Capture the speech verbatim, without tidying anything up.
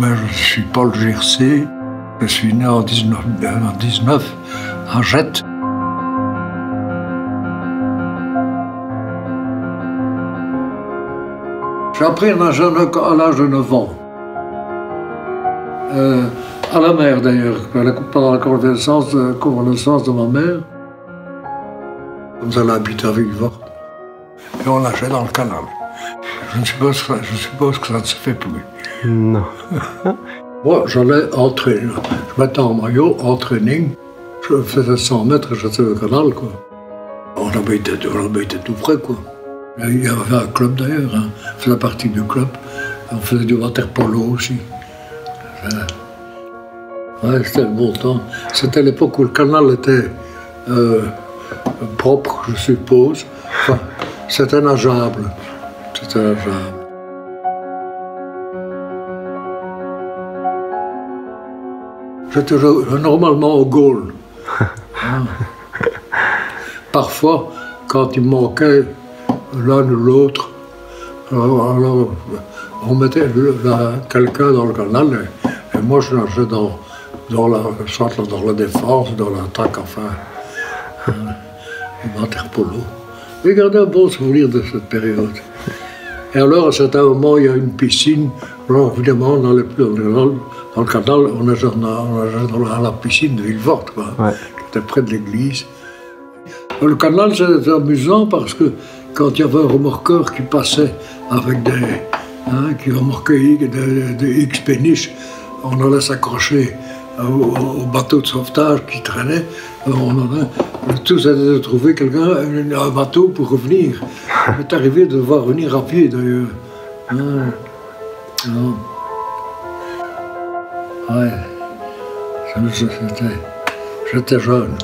Moi, je suis Paul Giersé, je suis né en dix-neuf cent dix-neuf à Jette. J'ai appris à nager à l'âge de neuf ans. Euh, à la mer d'ailleurs, pendant la convalescence de, convalescence de ma mère. Nous allons habiter à Vilvorde et on nageait dans le canal. Je ne suppose, je suppose que ça ne se fait plus. Non. Moi, j'allais entraîner. Je mettais en maillot, en training. Je faisais cent mètres et j'étais le canal, quoi. On habitait, on habitait tout près, quoi. Il y avait un club, d'ailleurs. Hein. On faisait partie du club. On faisait du water-polo aussi. Ouais, c'était le bon temps. C'était l'époque où le canal était euh, propre, je suppose. Enfin, c'était nageable. C'était nageable. J'étais normalement au goal. Hein. Parfois, quand il manquait l'un ou l'autre, alors on mettait quelqu'un dans le canal et, et moi je nageais dans, dans, la, soit dans la défense, dans l'attaque, enfin, euh, dans l'interpolo. J'ai gardé un bon souvenir de cette période. Et alors, à certains moments, il y a une piscine. Alors, évidemment, on n'allait plus dans le, dans le canal, on nageait dans la piscine de Vilvorde, quoi, ouais. Qui était près de l'église. Le canal, c'était amusant parce que quand il y avait un remorqueur qui passait avec des. Hein, qui remorquait des, des, des X péniches, on allait s'accrocher au, au bateau de sauvetage qui traînait. On allait tous essayer de trouver quelqu'un, un bateau pour revenir. Il est arrivé de devoir venir à pied d'ailleurs. Hein. Non. Ouais, j'étais jeune.